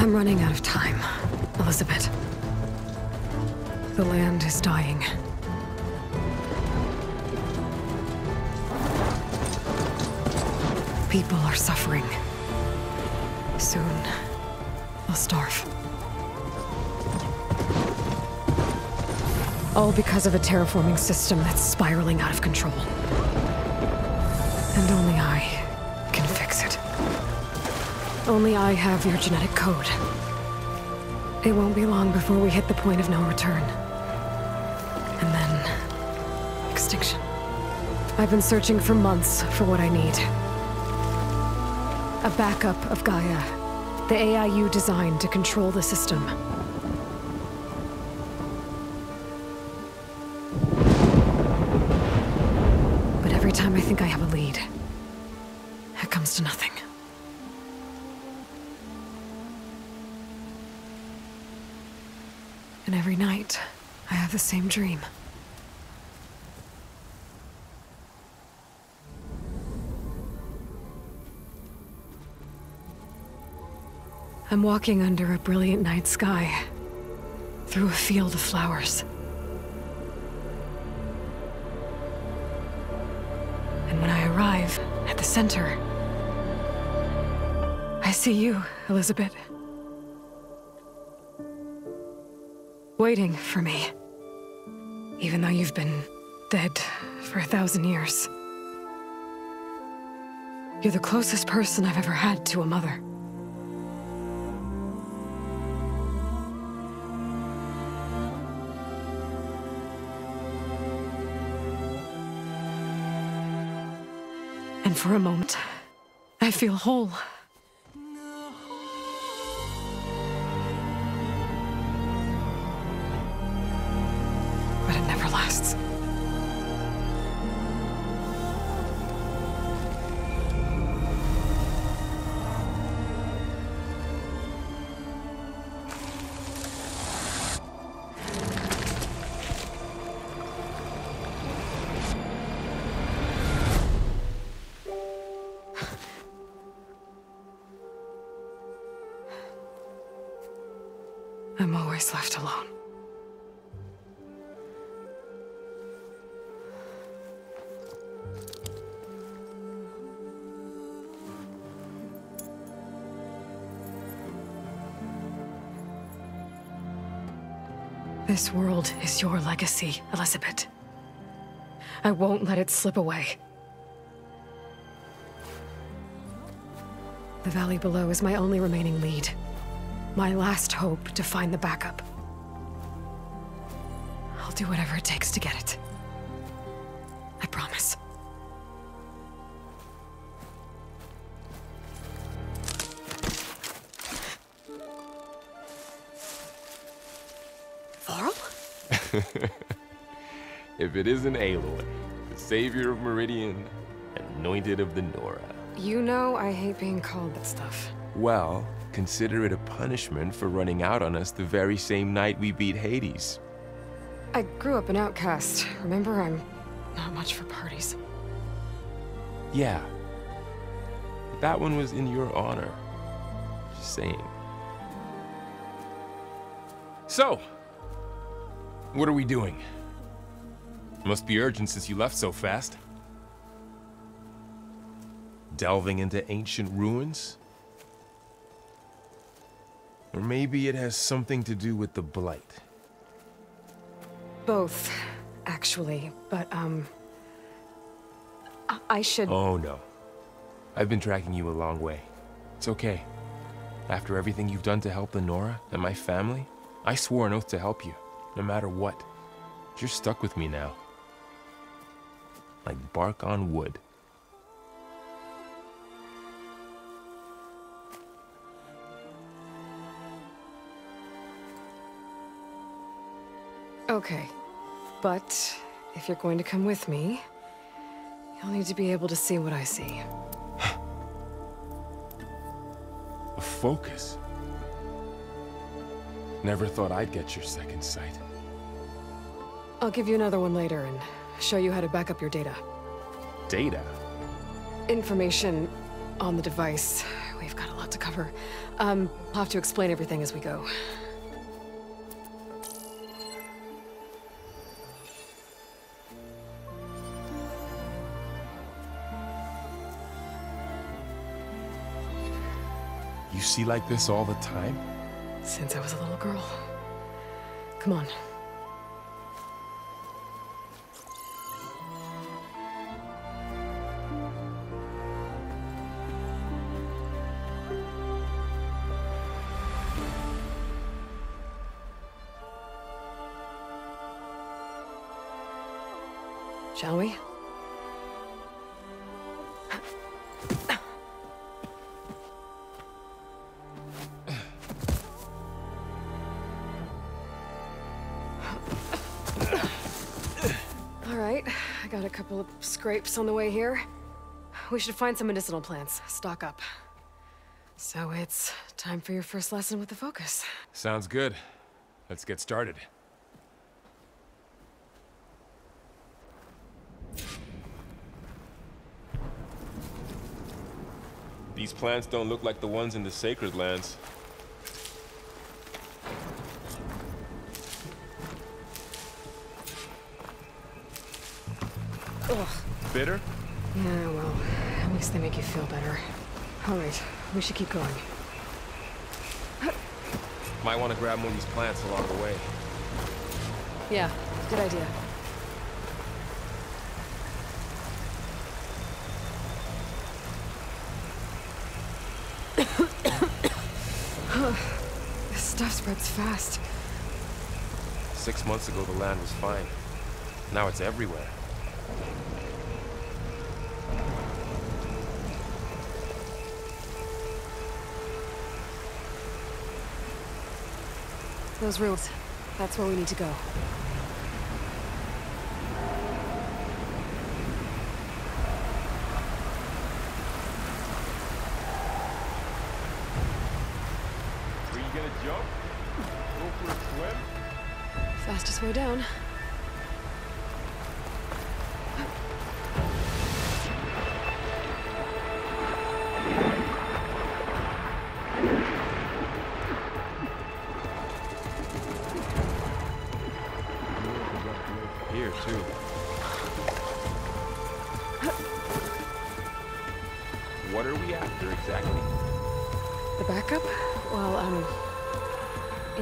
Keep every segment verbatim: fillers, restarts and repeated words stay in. I'm running out of time, Elizabeth. The land is dying. People are suffering. Soon, they'll starve. All because of a terraforming system that's spiraling out of control. And only I can fix it. Only I have your genetic code. It won't be long before we hit the point of no return. And then... extinction. I've been searching for months for what I need. A backup of Gaia. The A I U designed to control the system. Every time I think I have a lead, it comes to nothing. And every night, I have the same dream. I'm walking under a brilliant night sky, through a field of flowers. At the center, I see you, Elizabeth. Waiting for me, even though you've been dead for a thousand years. You're the closest person I've ever had to a mother. And for a moment, I feel whole. But it never lasts. I'm always left alone. This world is your legacy, Elizabeth. I won't let it slip away. The valley below is my only remaining lead. My last hope to find the backup. I'll do whatever it takes to get it. I promise. Varl? If it isn't Aloy, the savior of Meridian, anointed of the Nora. You know I hate being called that stuff. Well, consider it a punishment for running out on us the very same night we beat Hades. I grew up an outcast. Remember, I'm not much for parties. Yeah. That one was in your honor. Just saying. So, what are we doing? Must be urgent since you left so fast. Delving into ancient ruins? Or maybe it has something to do with the Blight. Both, actually, but, um... I, I should... Oh, no. I've been tracking you a long way. It's okay. After everything you've done to help Lenora and my family, I swore an oath to help you, no matter what. You're stuck with me now. Like bark on wood. Okay, but if you're going to come with me, you'll need to be able to see what I see. A focus? Never thought I'd get your second sight. I'll give you another one later and show you how to back up your data. Data? Information on the device. We've got a lot to cover. Um, I'll have to explain everything as we go. You see like this all the time? Since I was a little girl. Come on. Shall we? All right, I got a couple of scrapes on the way here. We should find some medicinal plants. Stock up. So it's time for your first lesson with the focus. Sounds good. Let's get started. These plants don't look like the ones in the sacred lands. Ugh. Bitter? Yeah, well, at least they make you feel better. All right, we should keep going. Might want to grab more of these plants along the way. Yeah, good idea. This stuff spreads fast. Six months ago, the land was fine. Now it's everywhere. Those ruins. That's where we need to go. Were you gonna jump? Go for a swim? Fastest way down.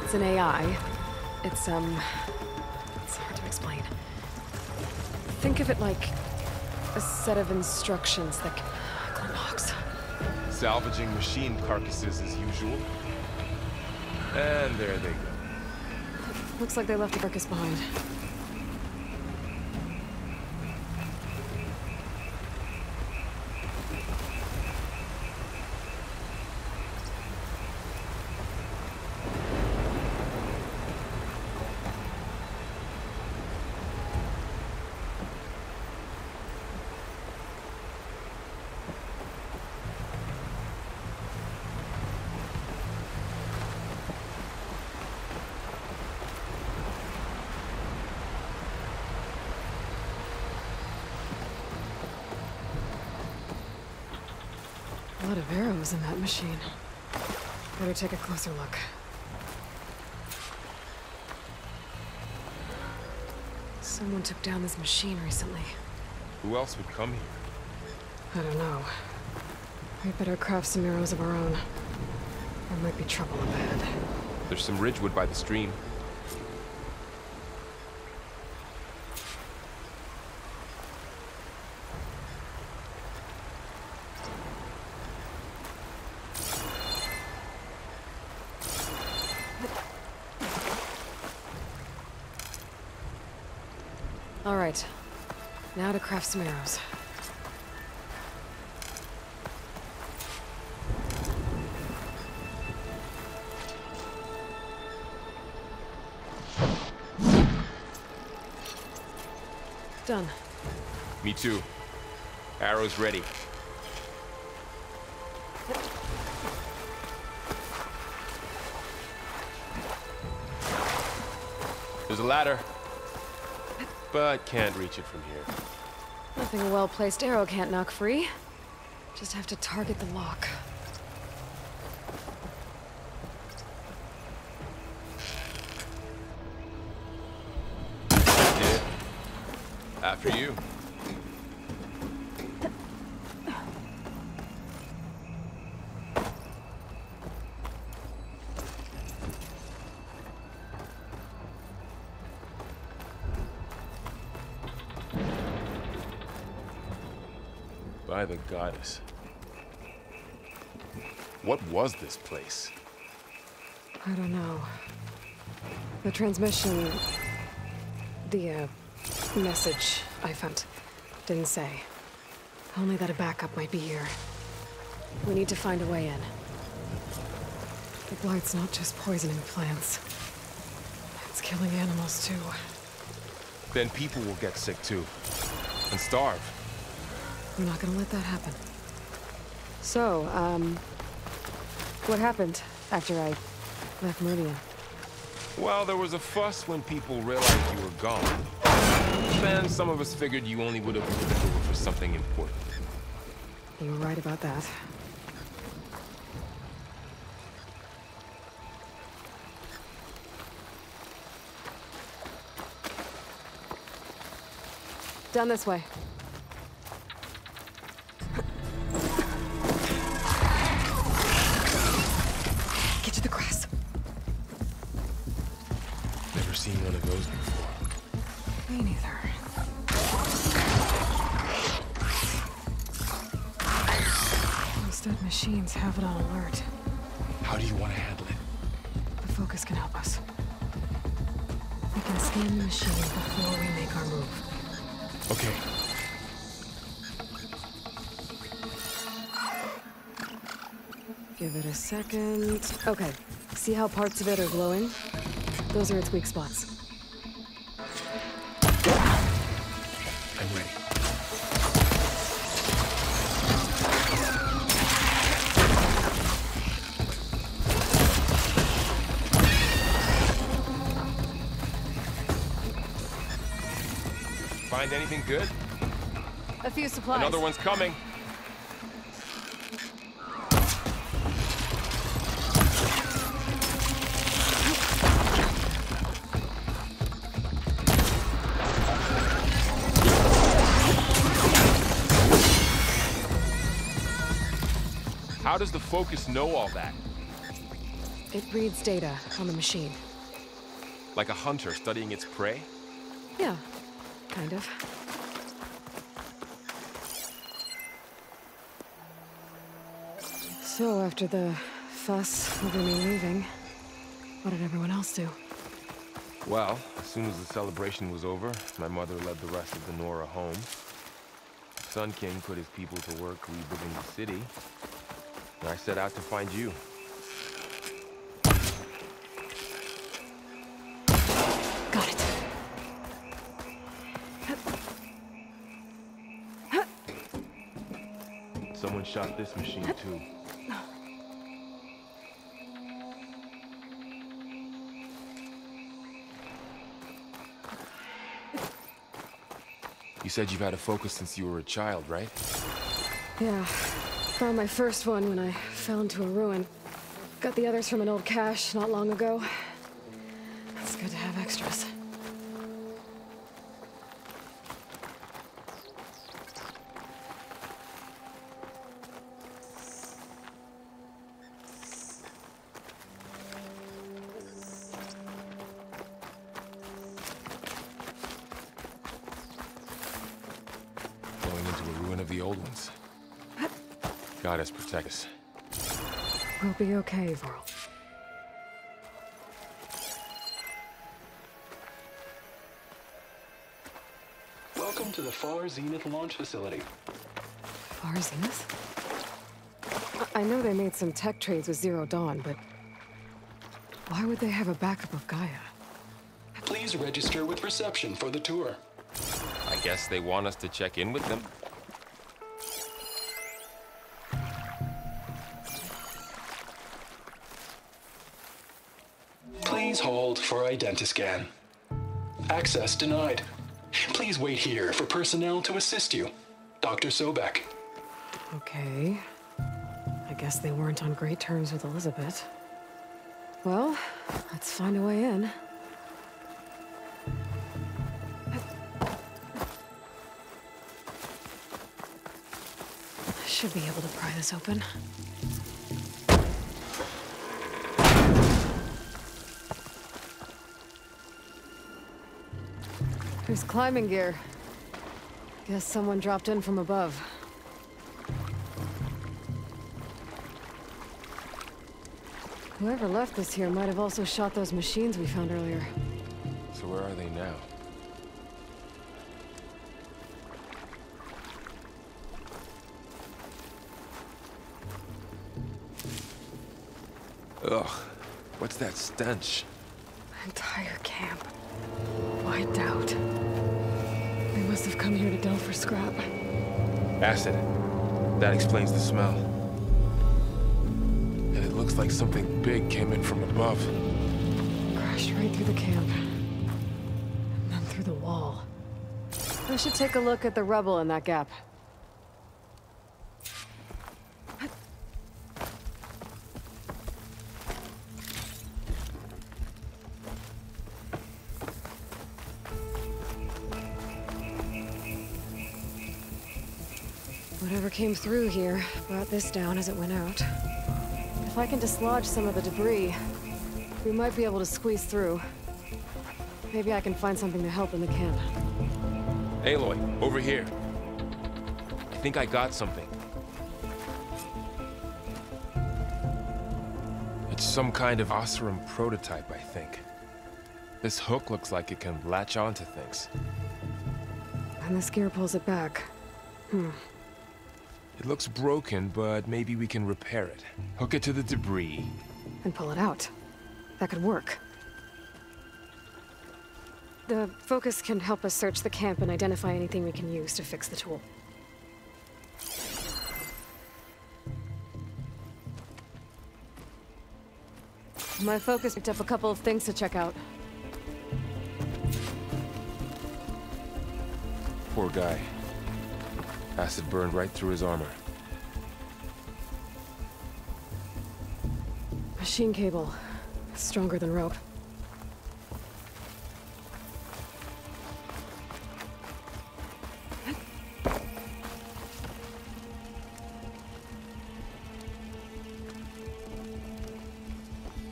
It's an A I. It's, um... it's hard to explain. Think of it like a set of instructions that can clean logs. Salvaging machine carcasses as usual. And there they go. Looks like they left the carcass behind. A lot of arrows in that machine. Better take a closer look. Someone took down this machine recently. Who else would come here? I don't know. We better craft some arrows of our own. There might be trouble up ahead. There's some ridgewood by the stream. Now to craft some arrows. Done. Me too. Arrows ready. There's a ladder, but can't reach it from here. Nothing a well-placed arrow can't knock free. Just have to target the lock. After you. By the goddess. What was this place? I don't know. The transmission... the, uh, message I sent didn't say. Only that a backup might be here. We need to find a way in. The Blight's not just poisoning plants. It's killing animals, too. Then people will get sick, too. And starve. We're not gonna let that happen. So, um... what happened after I left Meridian? Well, there was a fuss when people realized you were gone. Then some of us figured you only would have left over for something important. You were right about that. Down this way. Have it on alert. How do you want to handle it? The focus can help us. We can scan the machine before we make our move. Okay. Give it a second. Okay. See how parts of it are glowing? Those are its weak spots. Find anything good? A few supplies. Another one's coming. How does the focus know all that? It reads data on the machine. Like a hunter studying its prey? Yeah. Kind of. So after the fuss over me leaving, what did everyone else do? Well, as soon as the celebration was over, my mother led the rest of the Nora home. Sun King put his people to work rebuilding the city, and I set out to find you. Shot this machine too. You said you've had a focus since you were a child, right? Yeah. Found my first one when I fell into a ruin. Got the others from an old cache not long ago. It's good to have extras. Goddess protect us. We'll be okay, Varl. Welcome to the Far Zenith launch facility. Far Zenith? I know they made some tech trades with Zero Dawn, but why would they have a backup of Gaia? Please register with reception for the tour. I guess they want us to check in with them. Hold for identiscan. Access denied. Please wait here for personnel to assist you. Doctor Sobeck. Okay. I guess they weren't on great terms with Elizabeth. Well, let's find a way in. Should be able to pry this open. There's climbing gear. Guess someone dropped in from above. Whoever left this here might have also shot those machines we found earlier. So where are they now? Ugh, what's that stench? Entire camp. Wiped out. They must have come here to delve for scrap. Acid. That explains the smell. And it looks like something big came in from above. Crashed right through the camp. And then through the wall. I should take a look at the rubble in that gap. Came through here, brought this down as it went out. If I can dislodge some of the debris, we might be able to squeeze through. Maybe I can find something to help in the camp. Aloy, over here. I think I got something. It's some kind of Oseram prototype, I think. This hook looks like it can latch onto things. And this gear pulls it back. Hmm. It looks broken, but maybe we can repair it. Hook it to the debris. And pull it out. That could work. The focus can help us search the camp and identify anything we can use to fix the tool. My focus picked up a couple of things to check out. Poor guy. Acid burned right through his armor. Machine cable. Stronger than rope.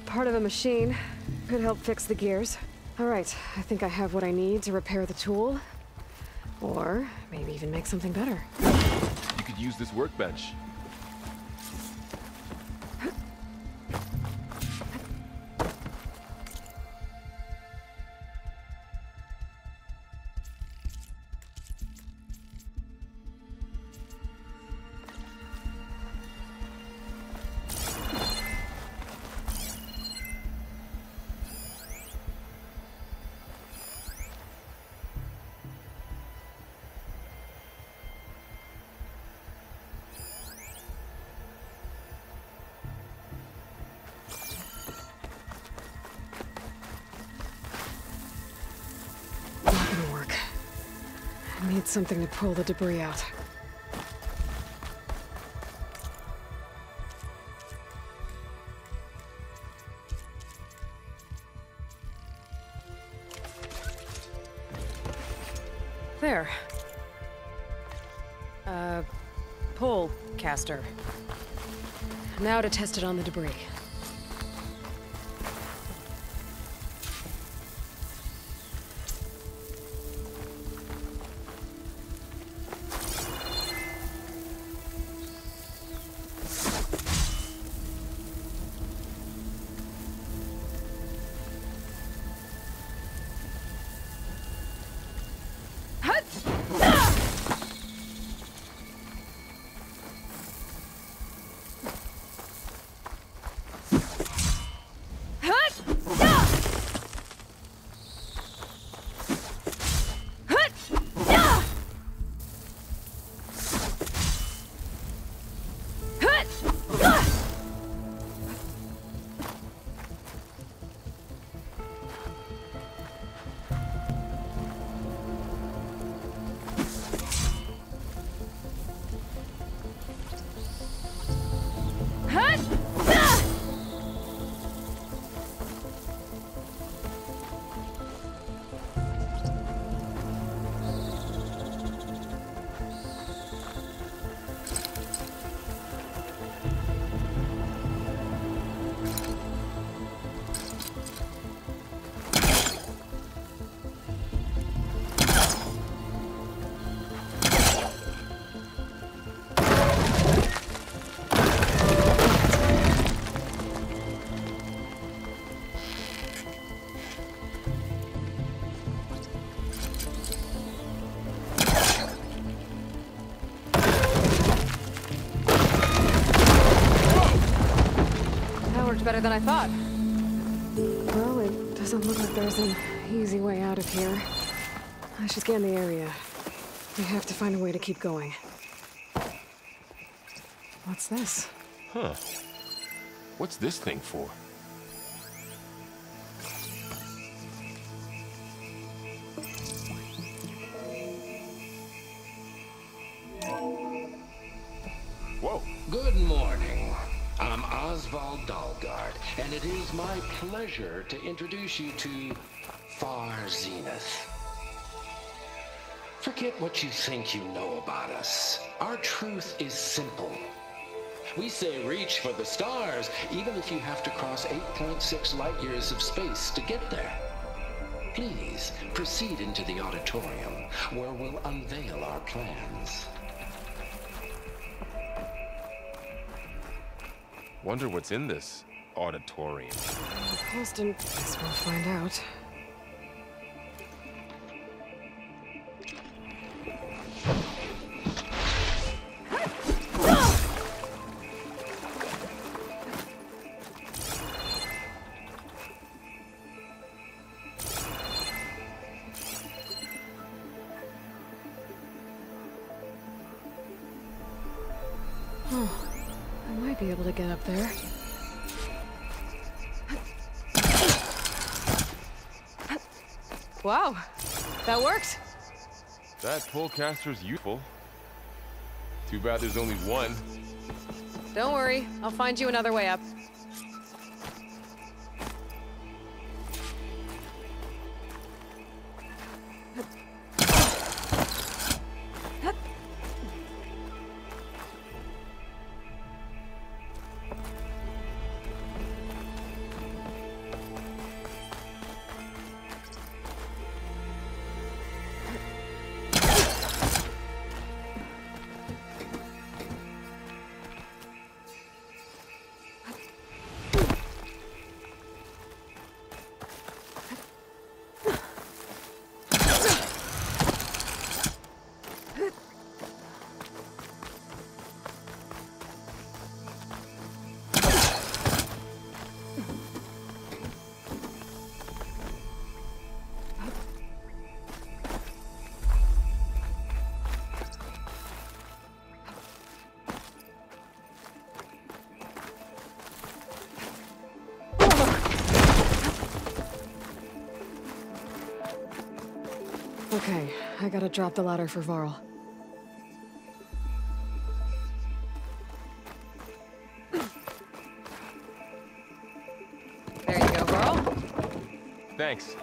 Part of a machine. Could help fix the gears. Alright, I think I have what I need to repair the tool. Or maybe even make something better. You could use this workbench. Something to pull the debris out. There. Uh, pole caster. Now to test it on the debris. better than I thought. Well, it doesn't look like there's an easy way out of here. I should scan the area. We have to find a way to keep going. What's this? Huh. What's this thing for? Whoa. Good morning. I'm Oswald Dalgard, and it is my pleasure to introduce you to Far Zenith. Forget what you think you know about us. Our truth is simple. We say reach for the stars, even if you have to cross eight point six light years of space to get there. Please proceed into the auditorium, where we'll unveil our plans. Wonder what's in this auditorium. Preston, guess we'll find out. Get up there. Wow, that worked. That polecaster's useful. Too bad there's only one. Don't worry, I'll find you another way up. Okay, I gotta drop the ladder for Varl. There you go, Varl. Thanks.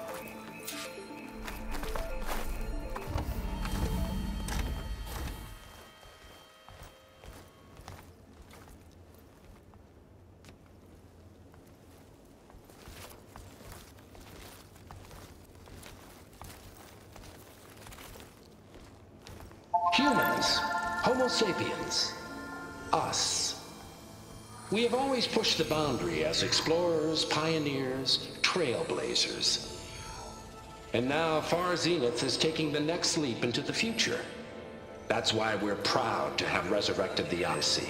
Sapiens. Us. We have always pushed the boundary as explorers, pioneers, trailblazers. And now Far Zenith is taking the next leap into the future. That's why we're proud to have resurrected the Odyssey.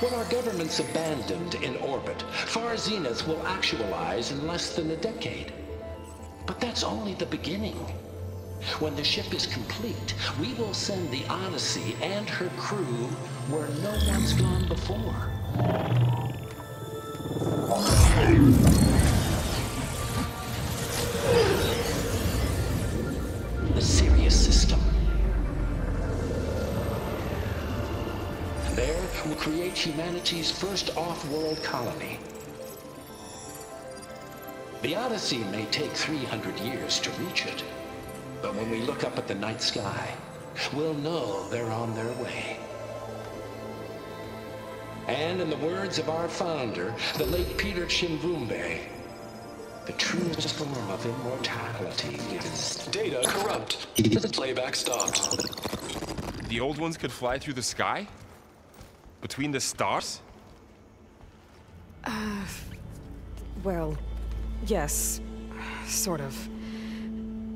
What our governments abandoned in orbit, Far Zenith will actualize in less than a decade. But that's only the beginning. When the ship is complete, we will send the Odyssey and her crew where no one's gone before. The Sirius system. There, we'll create humanity's first off-world colony. The Odyssey may take three hundred years to reach it. But when we look up at the night sky, we'll know they're on their way. And in the words of our founder, the late Peter Chimwumbe, the truest form of immortality is... Data corrupt. Playback stopped. The old ones could fly through the sky? Between the stars? Uh... Well, yes. Sort of.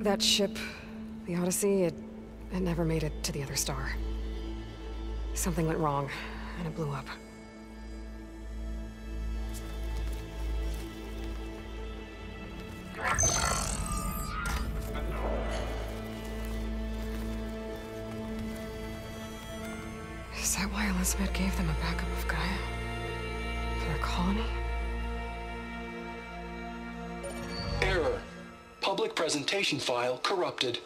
That ship, the Odyssey, it, it never made it to the other star. Something went wrong, and it blew up. Is that why Elizabeth gave them a backup of Gaia? For their colony? Error. Public presentation file corrupted.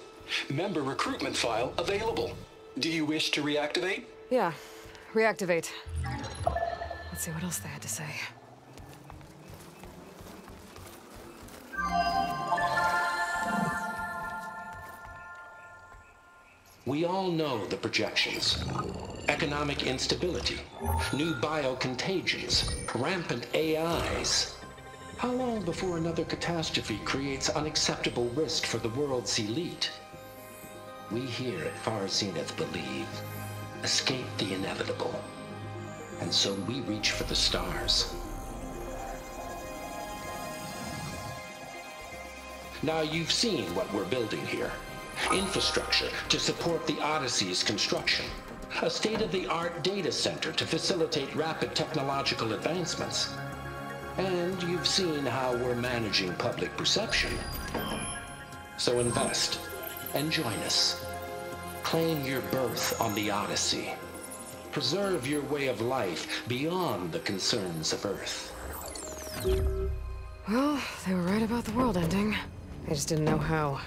Member recruitment file available. Do you wish to reactivate? Yeah, reactivate. Let's see what else they had to say. We all know the projections. Economic instability, new biocontagions, rampant A Is. How long before another catastrophe creates unacceptable risk for the world's elite? We here at Far Zenith believe, escape the inevitable. And so we reach for the stars. Now you've seen what we're building here. Infrastructure to support the Odyssey's construction. A state-of-the-art data center to facilitate rapid technological advancements. And you've seen how we're managing public perception. So invest and join us. Claim your birth on the Odyssey. Preserve your way of life beyond the concerns of Earth. Well, they were right about the world ending. They just didn't know how.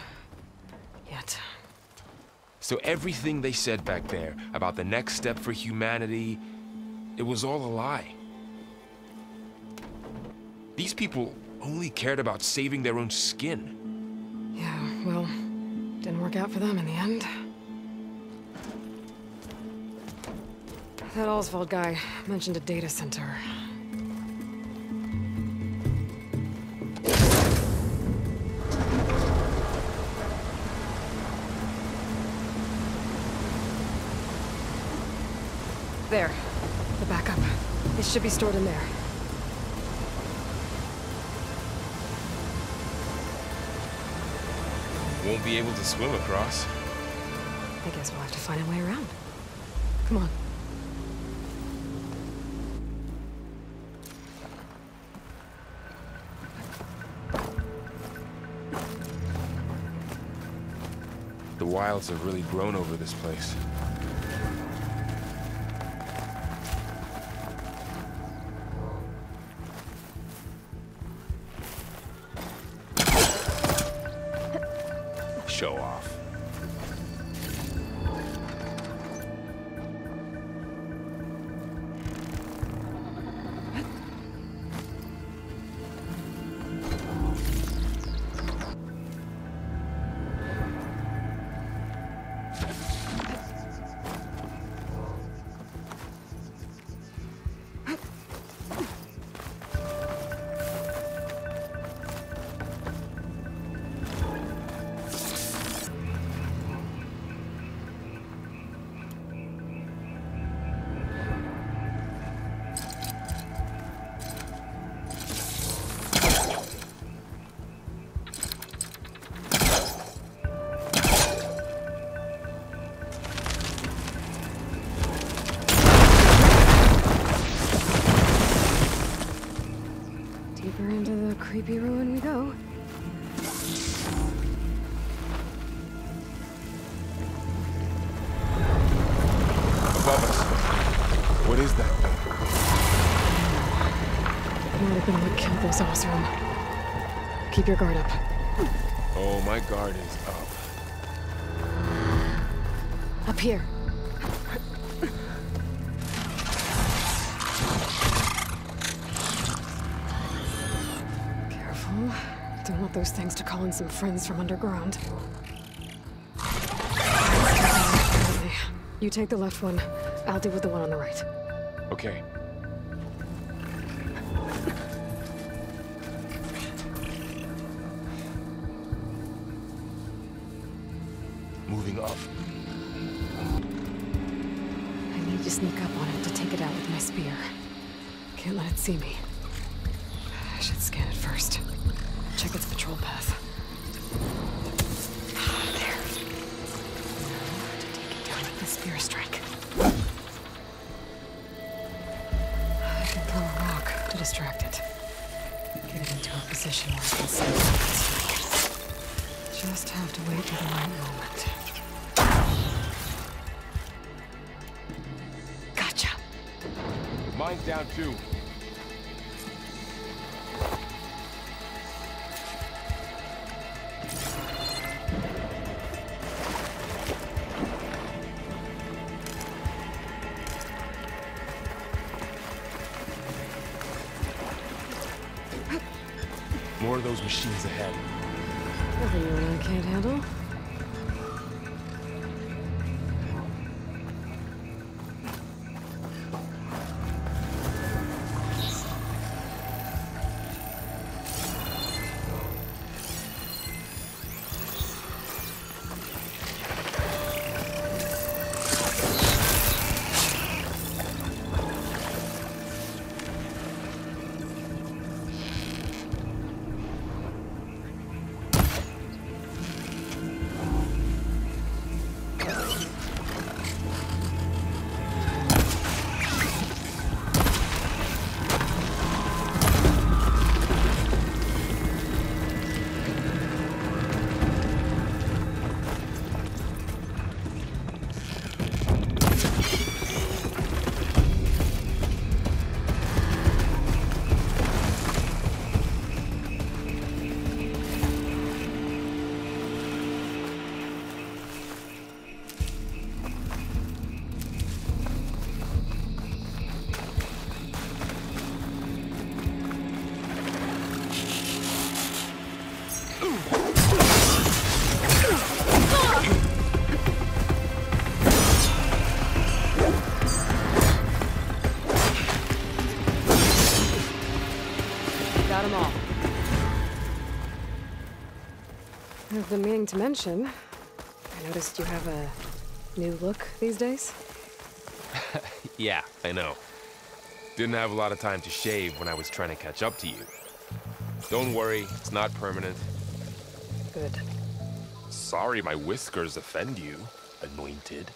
Yet. So everything they said back there about the next step for humanity, it was all a lie. These people only cared about saving their own skin. Yeah, well, didn't work out for them in the end. That Oswald guy mentioned a data center. There. The backup. It should be stored in there. Won't be able to swim across. I guess we'll have to find a way around. Come on. The wilds have really grown over this place. Show off. Creepy ruin we go. Above us. What is that thing? It might have been what killed those Oseram. Keep your guard up. Oh, my guard is up. Up here. Don't want those things to call in some friends from underground. You take the left one. I'll deal with the one on the right. Okay. Moving up. I need to sneak up on it to take it out with my spear. Can't let it see me. I should scan it first. Check its patrol path. Ah, there. I have to take it down with the spear strike. I can throw a rock to distract it. Get it into a position where I can send it with the strike. Just have to wait for the right moment. Mine's down too. More of those machines ahead. Nothing you and I can't handle. I've been meaning to mention, I noticed you have a new look these days. Yeah, I know. Didn't have a lot of time to shave when I was trying to catch up to you. Don't worry, it's not permanent. Good. Sorry my whiskers offend you, anointed.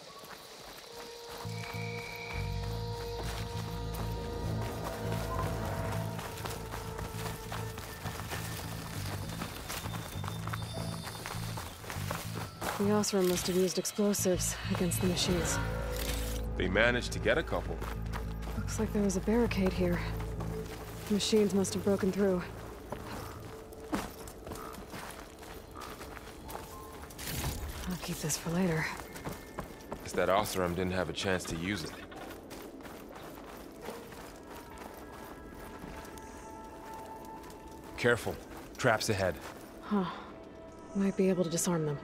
The Oseram must have used explosives against the machines. They managed to get a couple. Looks like there was a barricade here. The machines must have broken through. I'll keep this for later. Guess that Oseram didn't have a chance to use it. Careful. Traps ahead. Huh. Might be able to disarm them.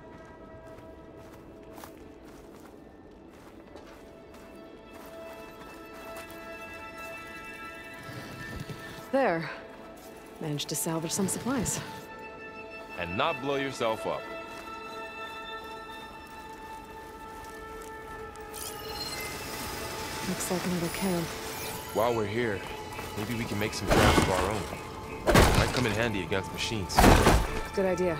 There. Managed to salvage some supplies. And not blow yourself up. Looks like another camp. While we're here, maybe we can make some traps of our own. Might come in handy against machines. Good idea.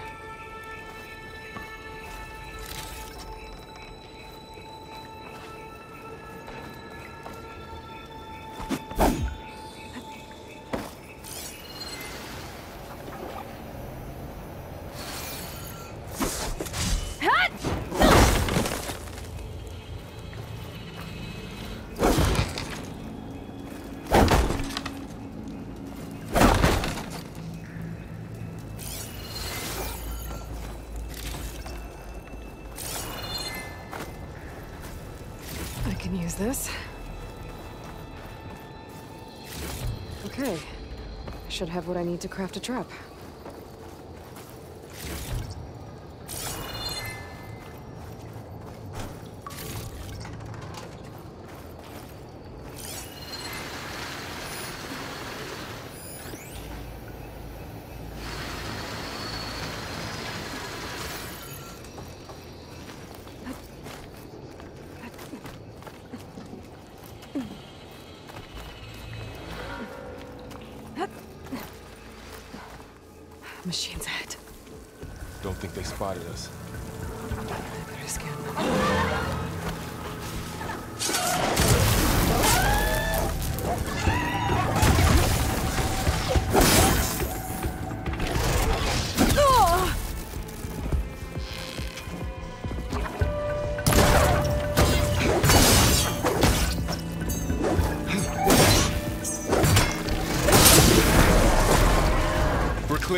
This. Okay. I should have what I need to craft a trap. Machines ahead. Don't think they spotted us. I better scan them. Oh!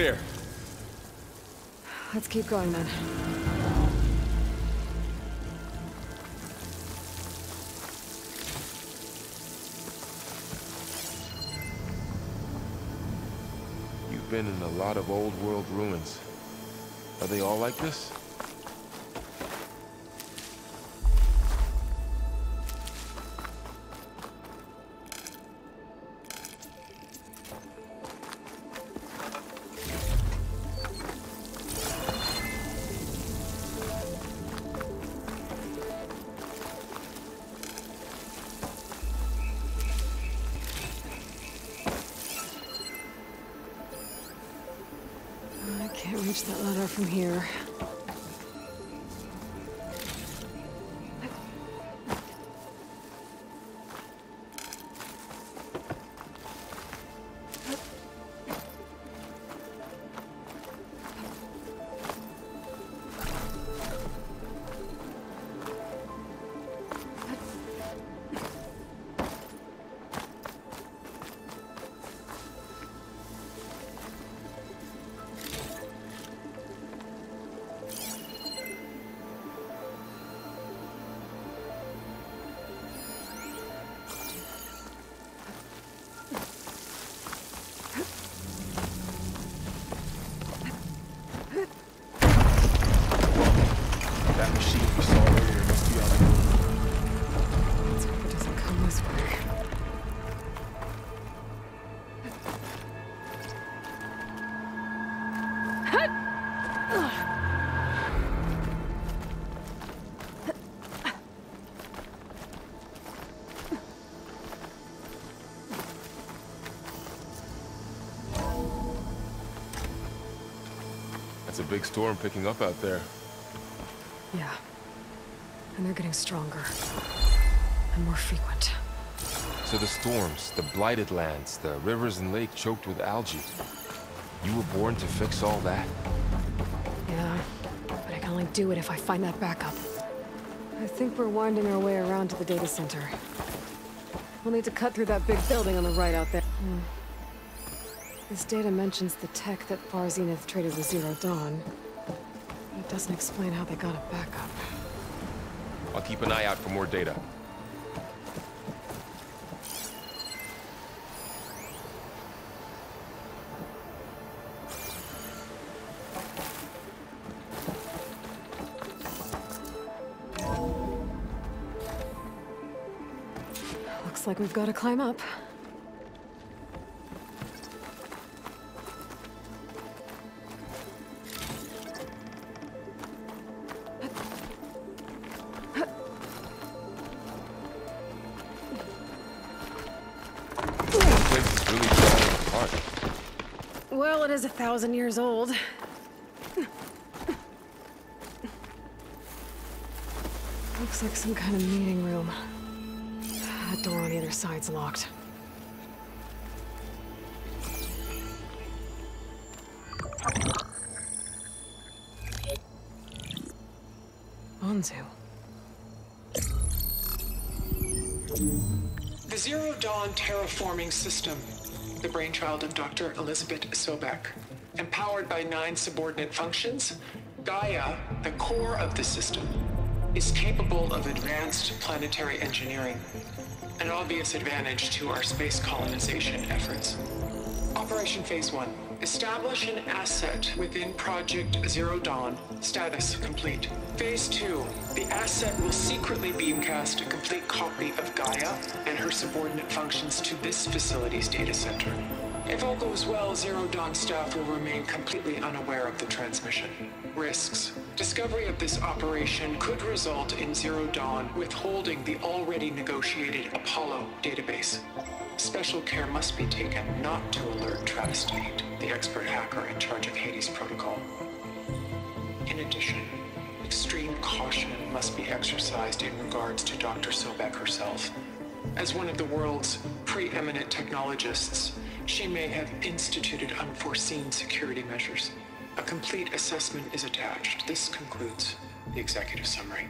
clear. Let's keep going then. You've been in a lot of old world ruins. Are they all like this? A big storm picking up out there. Yeah. And they're getting stronger. And more frequent. So the storms, the blighted lands, the rivers and lake choked with algae. You were born to fix all that? Yeah. But I can only do it if I find that backup. I think we're winding our way around to the data center. We'll need to cut through that big building on the right out there. Hmm. This data mentions the tech that Far Zenith traded with Zero Dawn. It doesn't explain how they got it back up. I'll keep an eye out for more data. Looks like we've got to climb up. Is a thousand years old. Looks like some kind of meeting room. That door on the other side's locked. Onzu. The Zero Dawn terraforming system. The brainchild of Doctor Elizabeth Sobeck. Empowered by nine subordinate functions, Gaia, the core of the system, is capable of advanced planetary engineering, an obvious advantage to our space colonization efforts. Operation Phase one. Establish an asset within Project Zero Dawn. Status complete. Phase two. The asset will secretly beamcast a complete copy of Gaia and her subordinate functions to this facility's data center. If all goes well, Zero Dawn staff will remain completely unaware of the transmission. Risks. Discovery of this operation could result in Zero Dawn withholding the already negotiated Apollo database. Special care must be taken not to alert Travis Tate, the expert hacker in charge of Hades protocol. In addition, extreme caution must be exercised in regards to Doctor Sobeck herself. As one of the world's preeminent technologists, she may have instituted unforeseen security measures. A complete assessment is attached. This concludes the executive summary.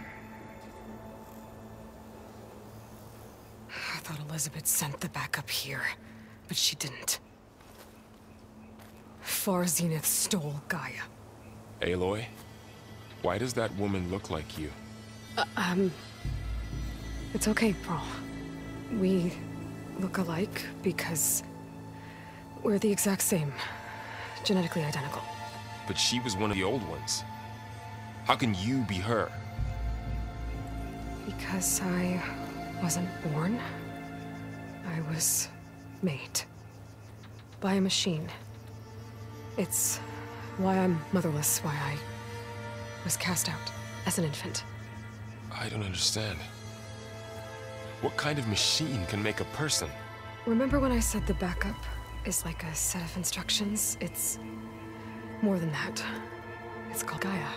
I thought Elizabeth sent the backup here, but she didn't. Far Zenith stole Gaia. Aloy, why does that woman look like you? Uh, um... It's okay, Varl. We look alike because we're the exact same. Genetically identical. But she was one of the old ones. How can you be her? Because I wasn't born. I was made. By a machine. It's why I'm motherless, why I was cast out as an infant. I don't understand. What kind of machine can make a person? Remember when I said the backup is like a set of instructions? It's more than that. It's called Gaia.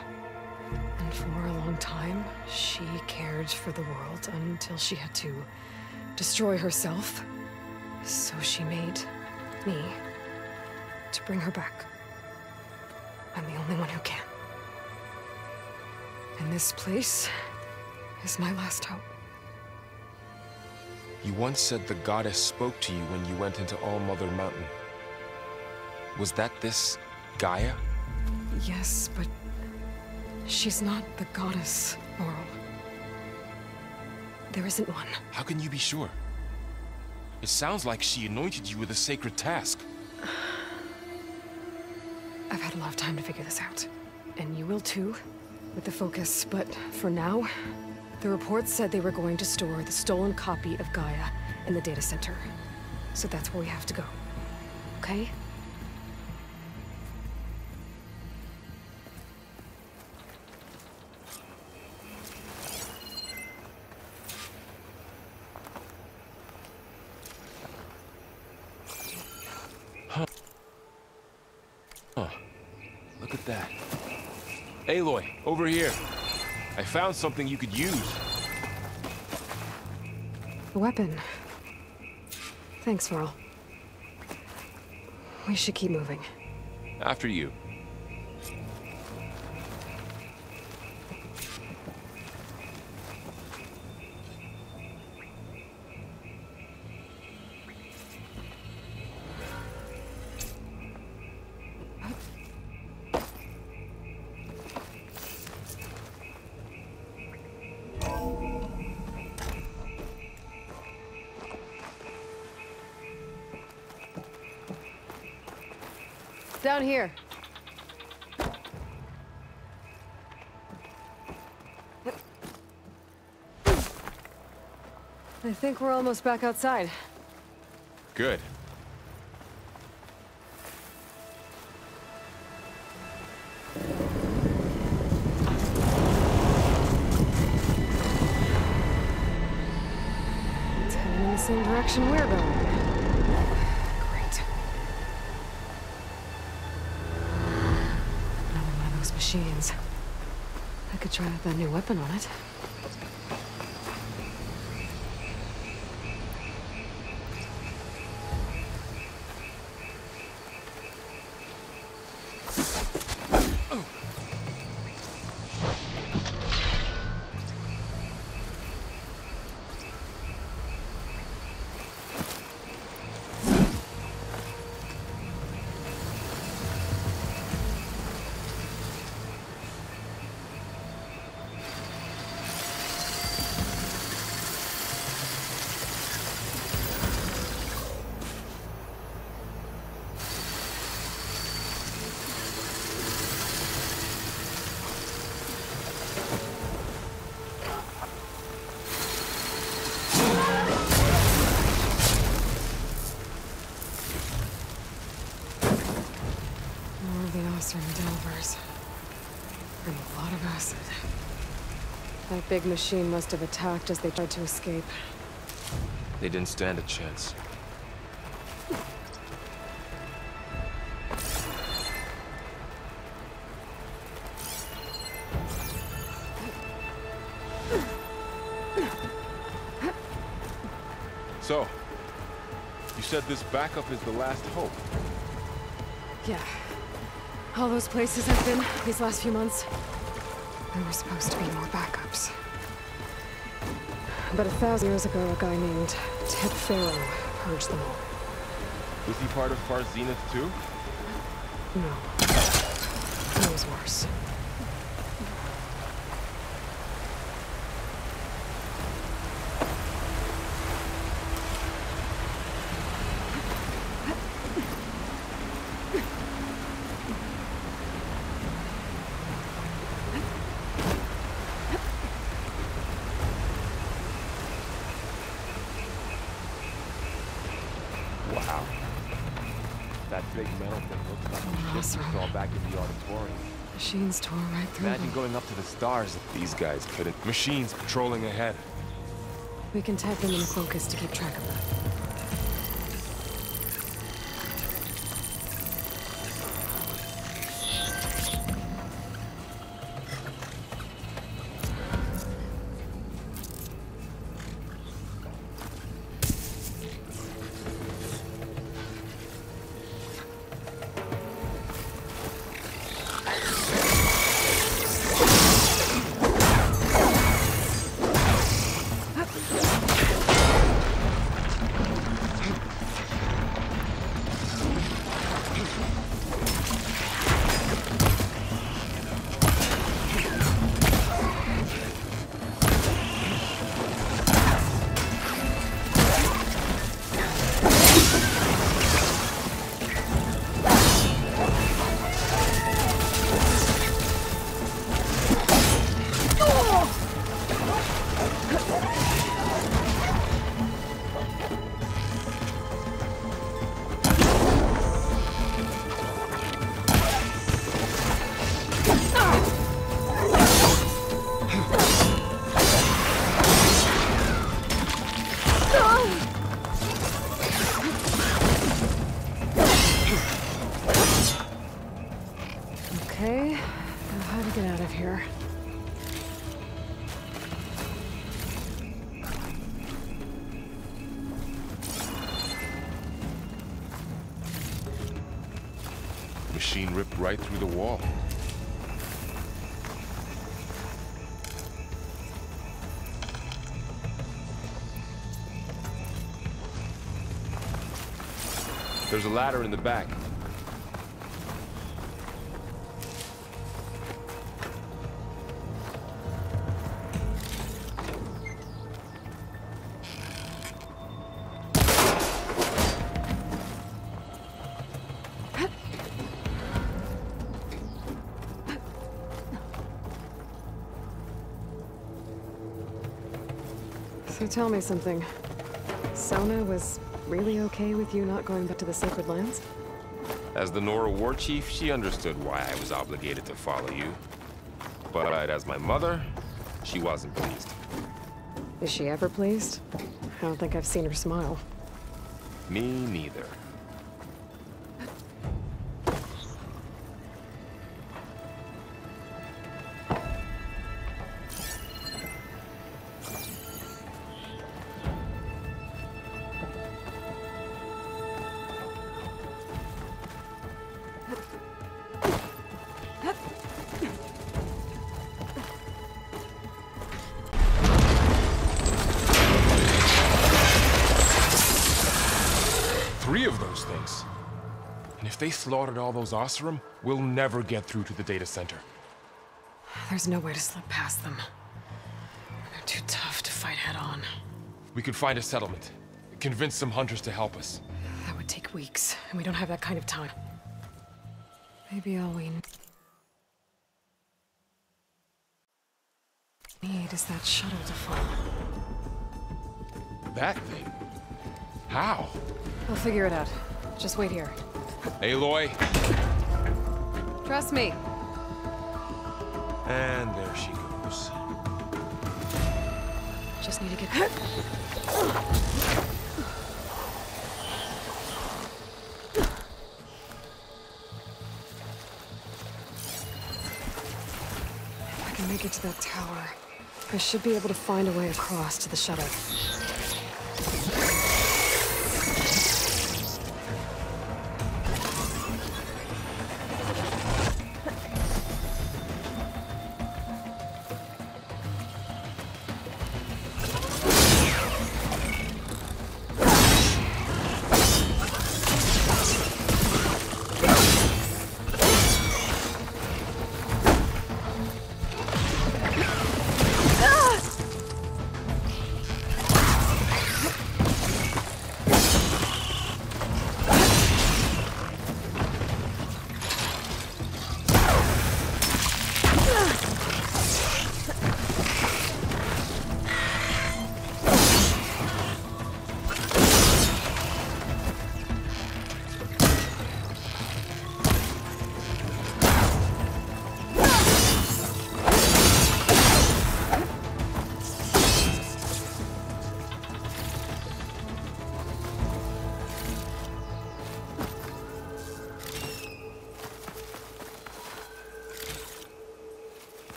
And for a long time, she cared for the world until she had to destroy herself. So she made me to bring her back. I'm the only one who can. And this place is my last hope. You once said the goddess spoke to you when you went into All Mother Mountain. Was that this Gaia? Yes, but she's not the goddess, Varl. There isn't one. How can you be sure? It sounds like she anointed you with a sacred task. I've had a lot of time to figure this out. And you will too, with the focus, but for now, the reports said they were going to store the stolen copy of Gaia in the data center. So that's where we have to go. Okay? Huh. Huh. Look at that. Aloy, over here. I found something you could use. A weapon. Thanks, Varl. We should keep moving. After you. Down here. I think we're almost back outside. Good. It's heading in the same direction we're going. Machines. I could try out that new weapon on it. That big machine must have attacked as they tried to escape. They didn't stand a chance. So, you said this backup is the last hope? Yeah. All those places I've been these last few months. There were supposed to be more backups. But a thousand years ago, a guy named Ted Faro purged them all. Was he part of Far Zenith too? No. That was worse. Machines tore right through Imagine them. Going up to the stars if these guys couldn't. Machines patrolling ahead. We can tag them in focus to keep track of them. Ripped right through the wall. There's a ladder in the back. Tell me something. Sona was really okay with you not going back to the Sacred Lands? As the Nora war chief, she understood why I was obligated to follow you. But as my mother, she wasn't pleased. Is she ever pleased? I don't think I've seen her smile. Me neither. They slaughtered all those Oseram, we'll never get through to the data center. There's no way to slip past them. They're too tough to fight head on. We could find a settlement. Convince some hunters to help us. That would take weeks, and we don't have that kind of time. Maybe all we need is that shuttle to follow. That thing? How? I'll figure it out. Just wait here. Aloy. Trust me. And there she goes. Just need to get her. If I can make it to that tower, I should be able to find a way across to the shuttle.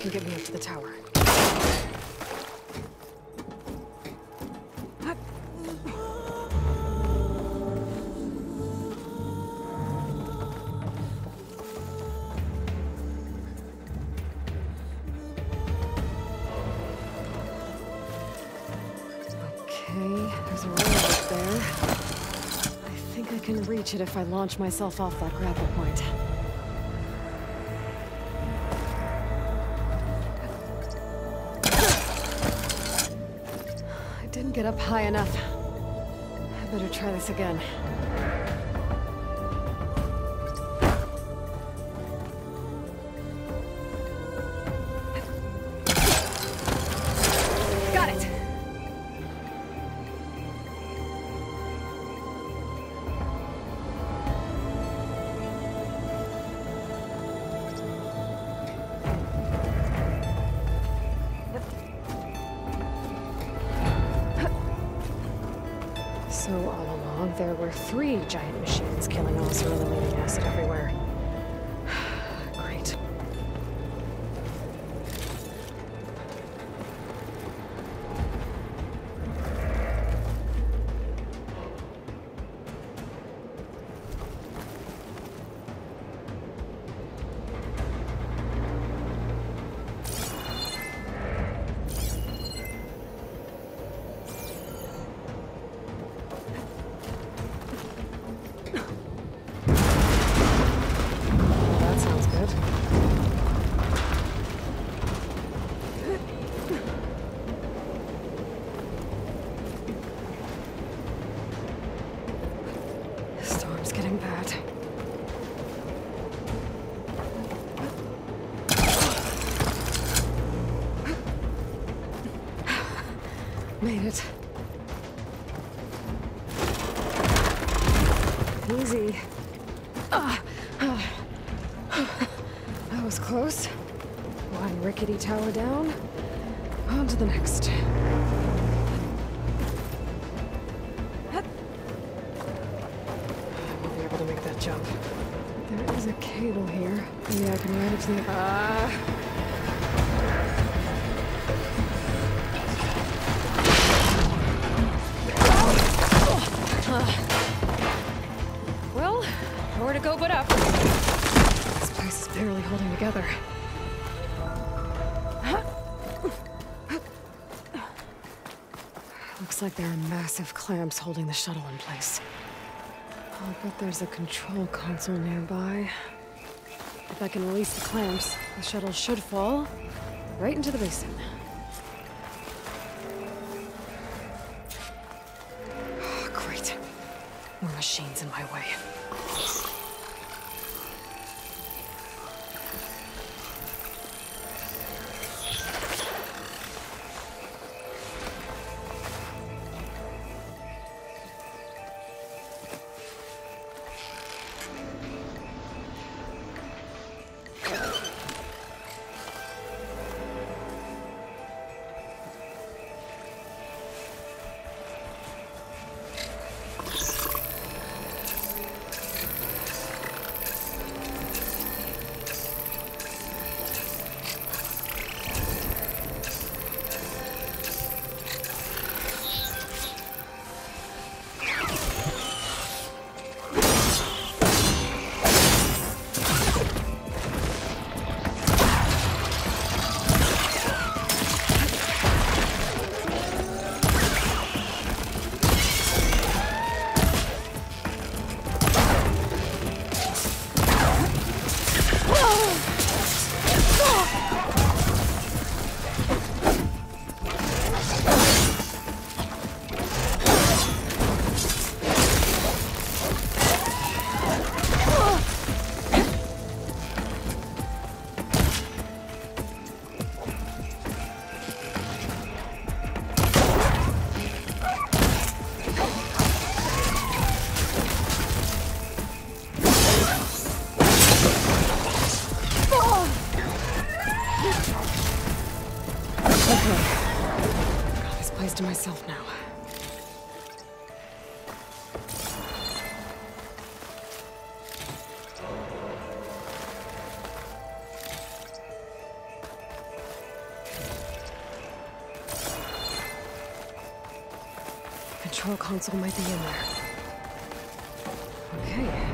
can get me into the tower. It if I launch myself off that grapple point. I didn't get up high enough. I better try this again. Three giant machines killing Oseram and leaving acid everywhere. Great. Made it. Easy. Uh, uh, uh, that was close. One rickety tower down. On to the next. I won't be able to make that jump. There is a cable here. Maybe I can ride it to the... Uh, together. Looks like there are massive clamps holding the shuttle in place. I'll bet there's a control console nearby. If I can release the clamps, the shuttle should fall right into the basin. Oh, great. More machines in my way. Control console might be in there. Okay.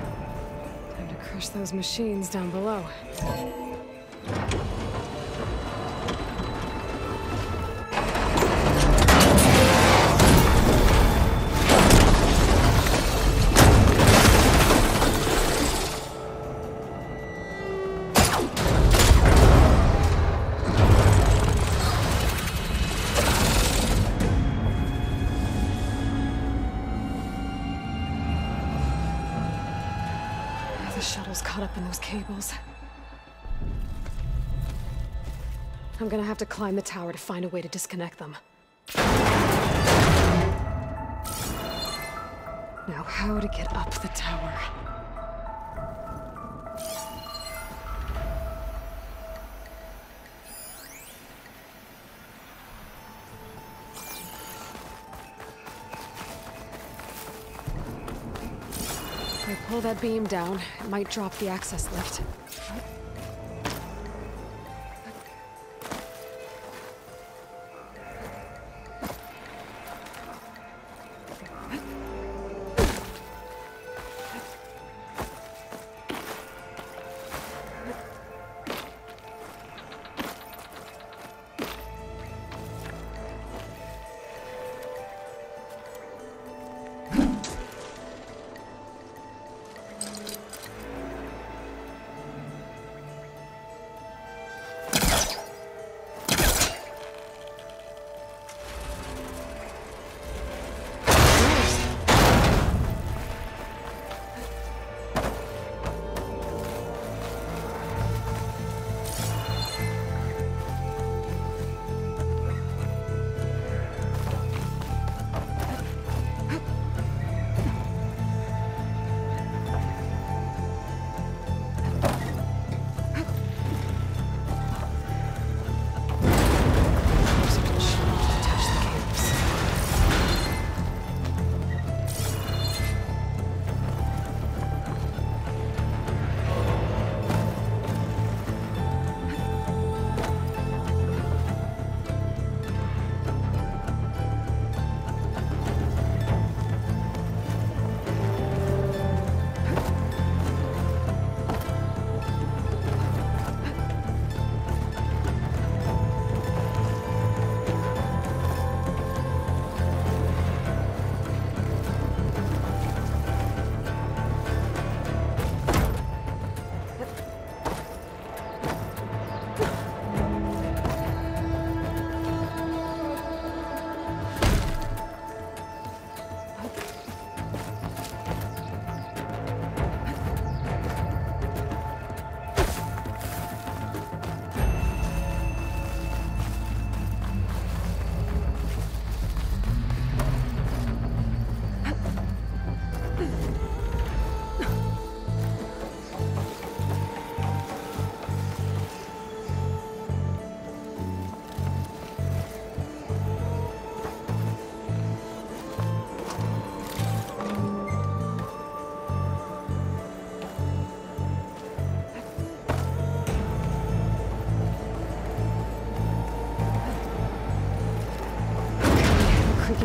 Time to crush those machines down below. Cables. I'm gonna have to climb the tower to find a way to disconnect them. Now, how to get up the tower? Pull that beam down. It might drop the access lift.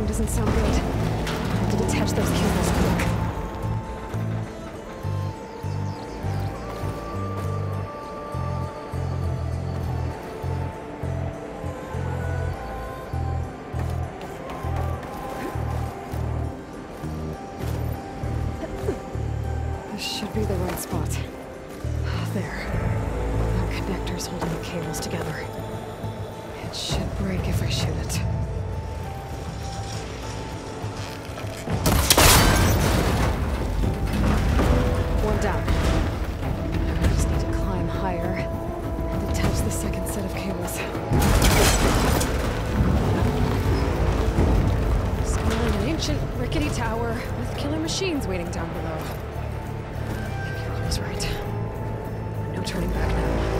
Doesn't sound good. I have to detach those cables quick. This should be the right spot. There. That connector's holding the cables together. It should break if I shoot it. Machines waiting down below. I think you're almost right. No turning back now.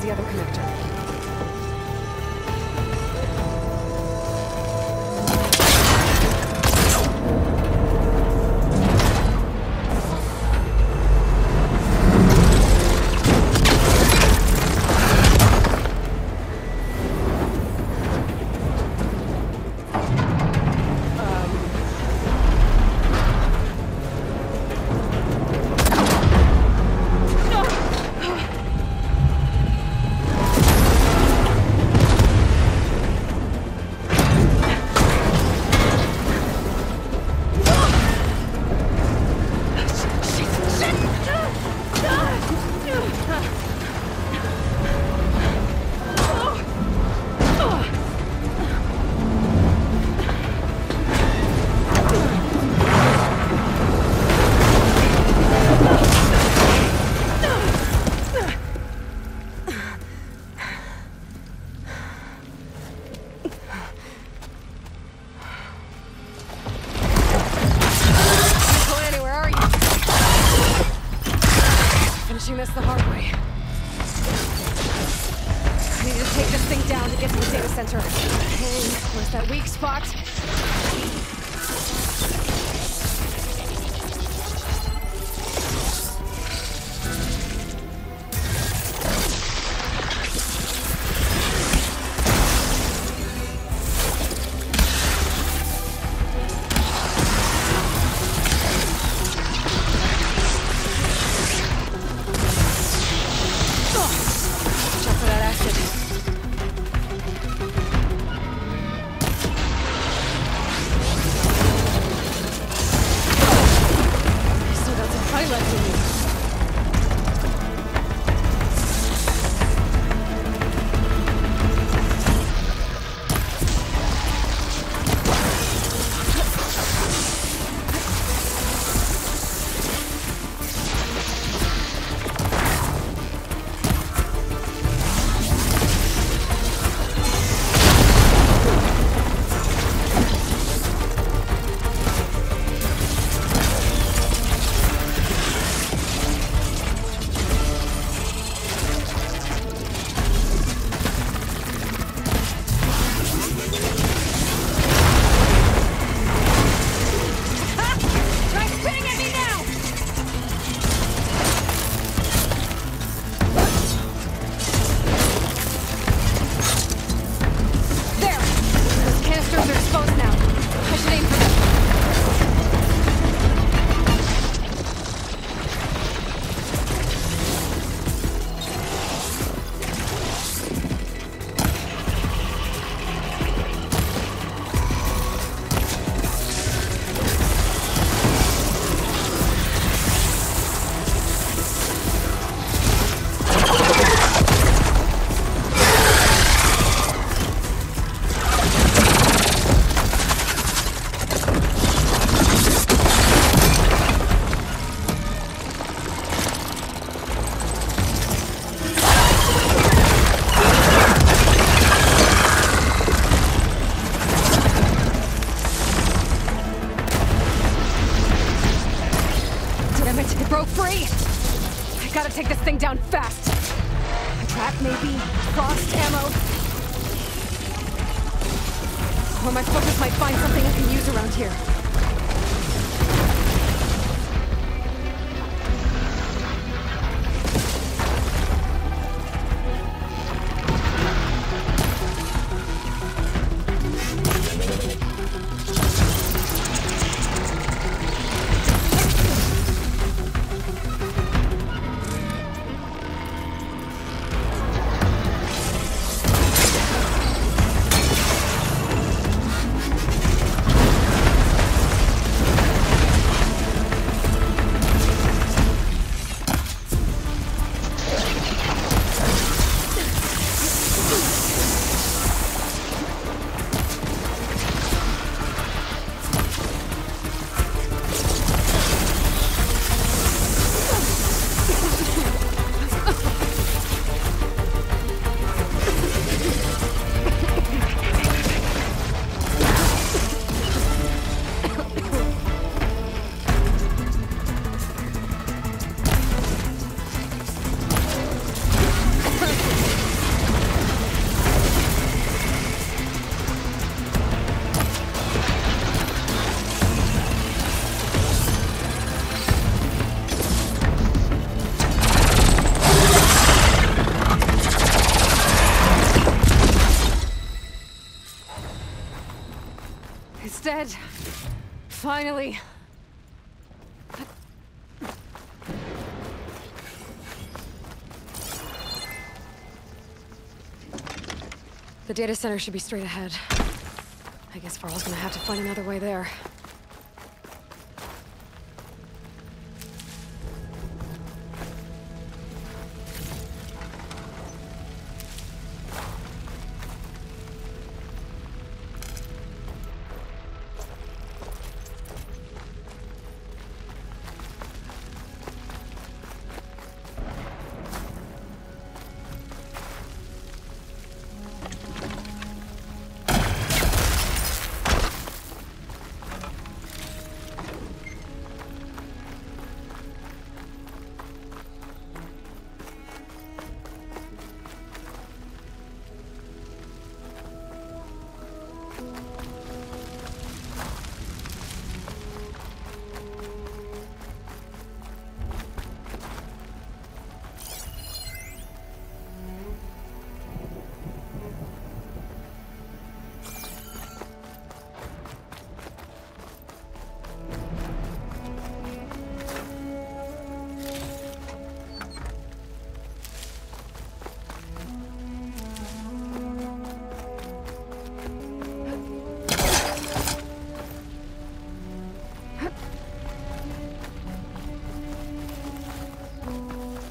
is the other connector. Down fast. A trap, maybe. Frost ammo. Or my focus might find something I can use around here. It's dead. Finally. The data center should be straight ahead. I guess Varl's gonna have to find another way there.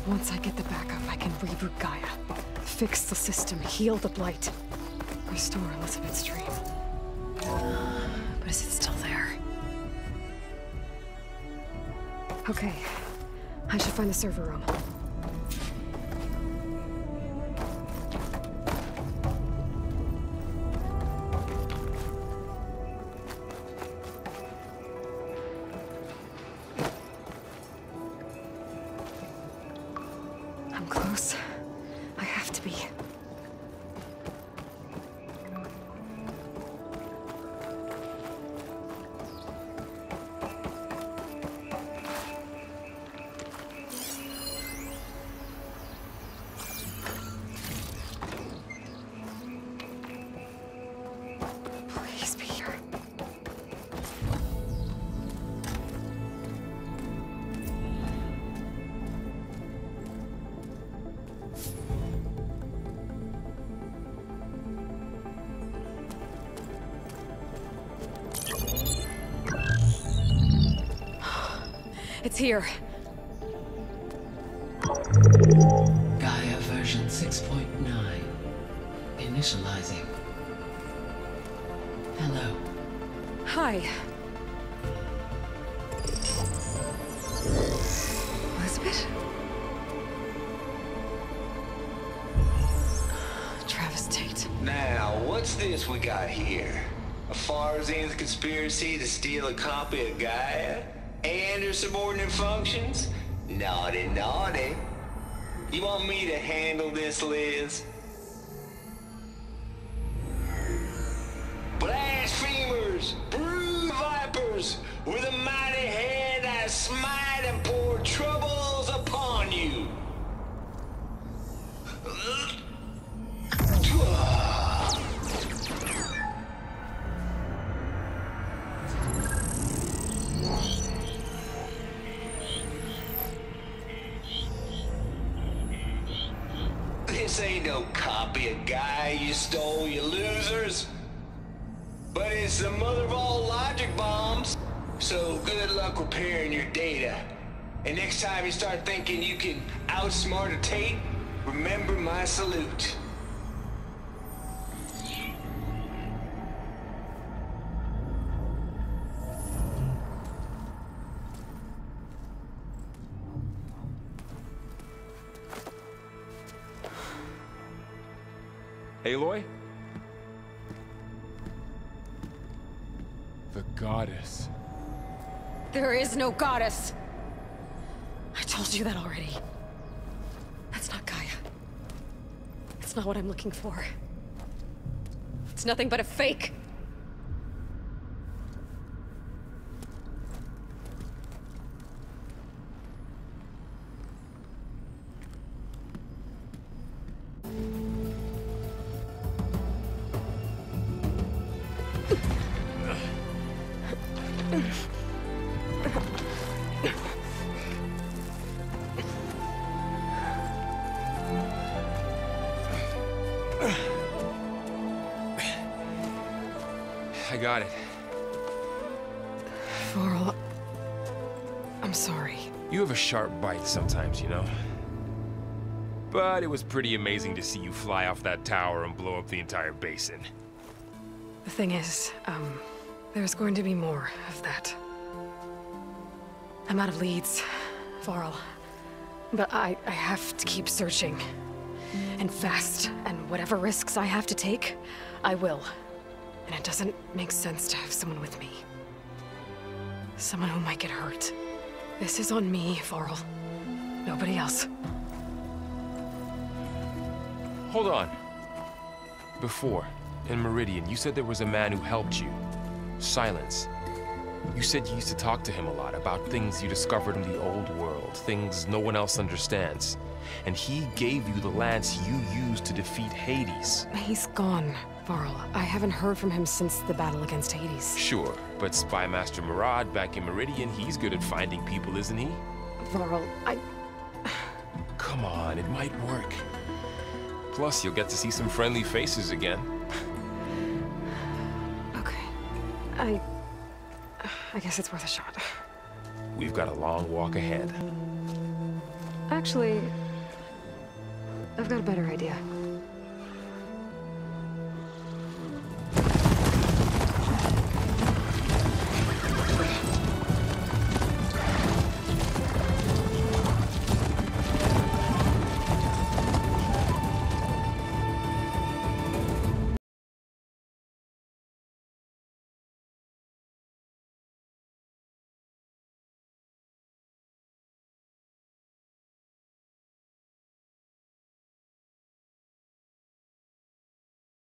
Once I get the backup, I can reboot Gaia, fix the system, heal the Blight, restore Elizabeth's dream. But is it still there? Okay, I should find the server room. Here. Gaia version six point nine. Initializing. Hello. Hi. Elizabeth? Travis Tate. Now, what's this we got here? A Far Zenith conspiracy to steal a copy of Gaia? And her subordinate functions? Naughty, naughty. You want me to handle this, Liz? Blasphemers! Brew vipers! With a mighty hand I smite and pour troubles upon you! Stole, you losers. But it's the mother of all logic bombs. So good luck repairing your data. And next time you start thinking you can outsmart a Tate, remember my salute. Aloy? The goddess. There is no goddess. I told you that already. That's not Gaia. It's not what I'm looking for. It's nothing but a fake. Ugh. I got it. Varl, I'm sorry. You have a sharp bite sometimes, you know. But it was pretty amazing to see you fly off that tower and blow up the entire basin. The thing is, um, there's going to be more of that. I'm out of leads, Varl. But I, I have to keep searching. And fast, and whatever risks I have to take, I will. And it doesn't make sense to have someone with me. Someone who might get hurt. This is on me, Varl. Nobody else. Hold on. Before, in Meridian, you said there was a man who helped you. Silence. You said you used to talk to him a lot about things you discovered in the old world, things no one else understands. And he gave you the lance you used to defeat Hades. He's gone, Varl. I haven't heard from him since the battle against Hades. Sure, but Spymaster Murad back in Meridian, he's good at finding people, isn't he? Varl, I... Come on, it might work. Plus, you'll get to see some friendly faces again. Okay. I... I guess it's worth a shot. We've got a long walk ahead. Actually, I've got a better idea.